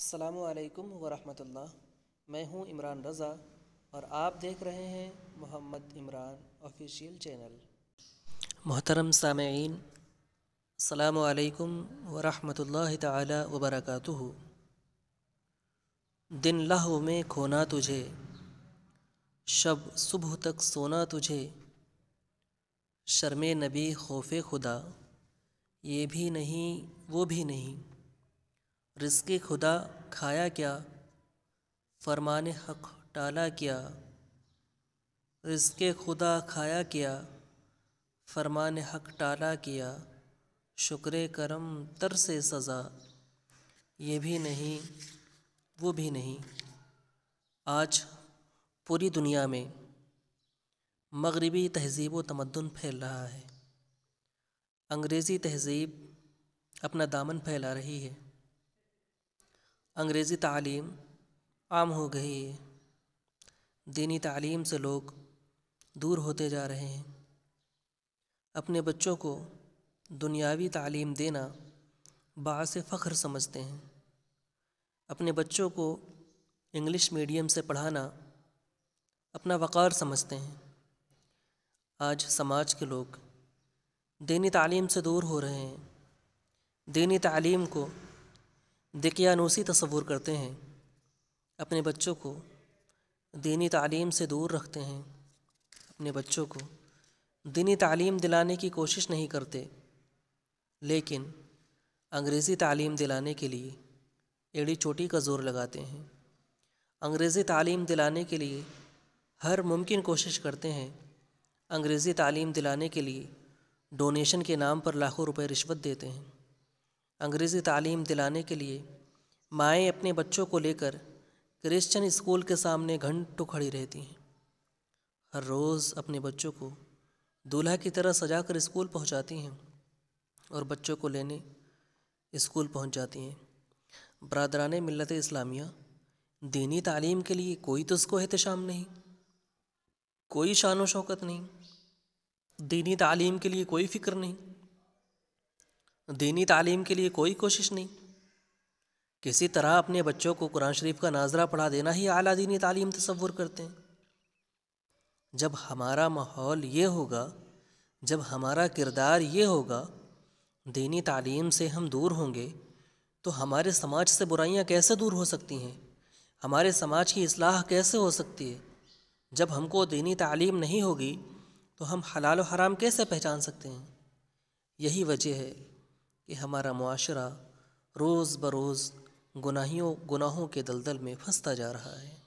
अस्सलामुअलैकुम वरहमतुल्लाह। मैं हूं इमरान रज़ा और आप देख रहे हैं मोहम्मद इमरान ऑफिशियल चैनल। मोहतरम सामेईन, अस्सलामुअलैकुम वरहमतुल्लाहि ताला वबरकातुहु। दिन लहव में खोना तुझे, शब सुबह तक सोना तुझे, शर्मे नबी खौफे खुदा, ये भी नहीं वो भी नहीं, रिस्के खुदा खाया क्या, फरमान हक़ टाला क्या। रिस्के खुदा खाया क्या, फरमान हक़ टाला क्या, शुक्र करम तर से सज़ा, ये भी नहीं वो भी नहीं। आज पूरी दुनिया में मग़रिबी तहज़ीब व तमद्दुन फैल रहा है। अंग्रेज़ी तहज़ीब अपना दामन फैला रही है। अंग्रेज़ी तालीम आम हो गई है। दीनी तालीम से लोग दूर होते जा रहे हैं। अपने बच्चों को दुनियावी तालीम देना बाअस फ़ख्र समझते हैं। अपने बच्चों को इंग्लिश मीडियम से पढ़ाना अपना वक़ार समझते हैं। आज समाज के लोग दीनी तालीम से दूर हो रहे हैं। दीनी तालीम को दिकियानूसी तस्वूर करते हैं। अपने बच्चों को दीनी तालीम से दूर रखते हैं। अपने बच्चों को दीनी तालीम दिलाने की कोशिश नहीं करते, लेकिन अंग्रेज़ी तालीम दिलाने के लिए एड़ी चोटी का ज़ोर लगाते हैं। अंग्रेज़ी तालीम दिलाने के लिए हर मुमकिन कोशिश करते हैं। अंग्रेज़ी तालीम दिलाने के लिए डोनेशन के नाम पर लाखों रुपए रिश्वत देते हैं। अंग्रेज़ी तालीम दिलाने के लिए माएँ अपने बच्चों को लेकर क्रिश्चियन स्कूल के सामने घंटों खड़ी रहती हैं। हर रोज़ अपने बच्चों को दूल्हा की तरह सजाकर स्कूल पहुंचाती हैं और बच्चों को लेने स्कूल पहुंच जाती हैं। बरादरान मिल्लत इस्लामिया, दीनी तालीम के लिए कोई तो उसको एहतशाम नहीं, कोई शान व शौकत नहीं, दीनी तालीम के लिए कोई फ़िक्र नहीं, दीनी तालीम के लिए कोई कोशिश नहीं। किसी तरह अपने बच्चों को कुरान शरीफ का नाजरा पढ़ा देना ही आला दीनी तालीम तस्वुर करते हैं। जब हमारा माहौल ये होगा, जब हमारा किरदार ये होगा, दीनी तालीम से हम दूर होंगे, तो हमारे समाज से बुराइयां कैसे दूर हो सकती हैं? हमारे समाज की इस्लाह कैसे हो सकती है? जब हमको दीनी तालीम नहीं होगी तो हम हलाल और हराम कैसे पहचान सकते हैं? यही वजह है कि हमारा मुआशरा रोज़ बरोज़ गुनाहों के दलदल में फंसता जा रहा है।